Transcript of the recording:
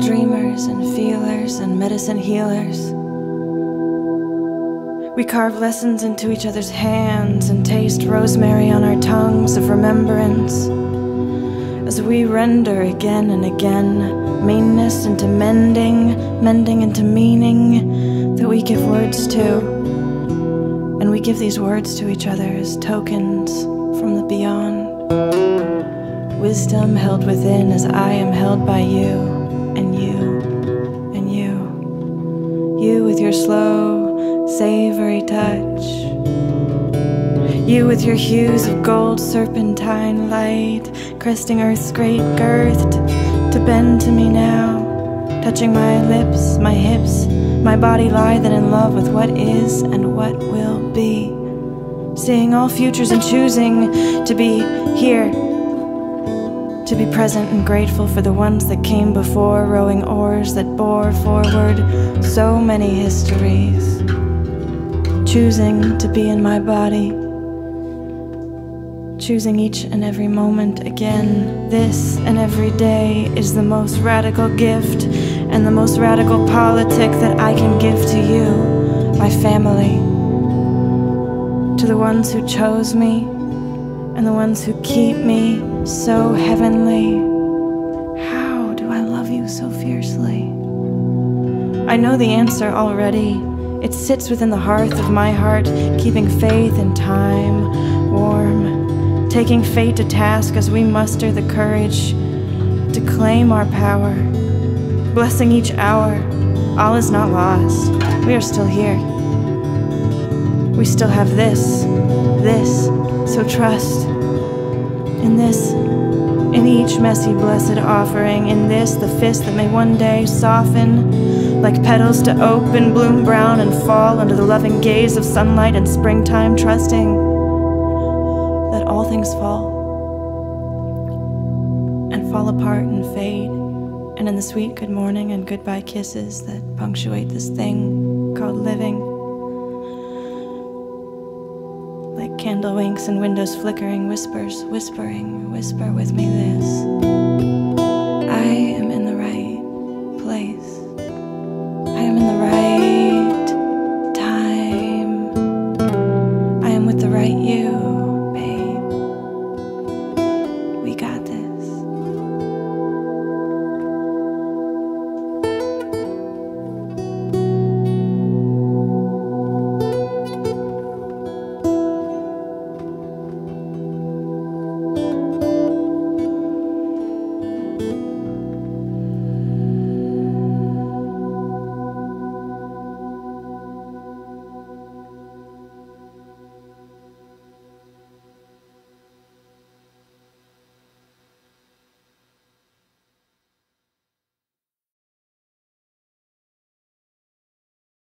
dreamers and feelers and medicine healers. We carve lessons into each other's hands and taste rosemary on our tongues of remembrance, as we render again and again meanness into mending, mending into meaning that we give words to. And we give these words to each other as tokens from the beyond. Wisdom held within as I am held by you, and you, and you. You with your slow, savory touch. You with your hues of gold serpentine light, cresting earth's great girth to bend to me now, touching my lips, my hips, my body lithe in love with what is and what will be, seeing all futures and choosing to be here, to be present and grateful for the ones that came before, rowing oars that bore forward so many histories, choosing to be in my body, choosing each and every moment again. This and every day is the most radical gift and the most radical politic that I can give to you, my family, to the ones who chose me and the ones who keep me so heavenly. How do I love you so fiercely? I know the answer already. It sits within the hearth of my heart, keeping faith in time warm, taking fate to task as we muster the courage to claim our power, blessing each hour. All is not lost. We are still here. We still have this, so trust in this, in each messy blessed offering, in this, the fist that may one day soften like petals to open, bloom brown and fall under the loving gaze of sunlight and springtime, trusting that all things fall and fall apart and fade, and in the sweet good morning and goodbye kisses that punctuate this thing called living, like candle winks and windows flickering, whispers, whispering, whisper with me this.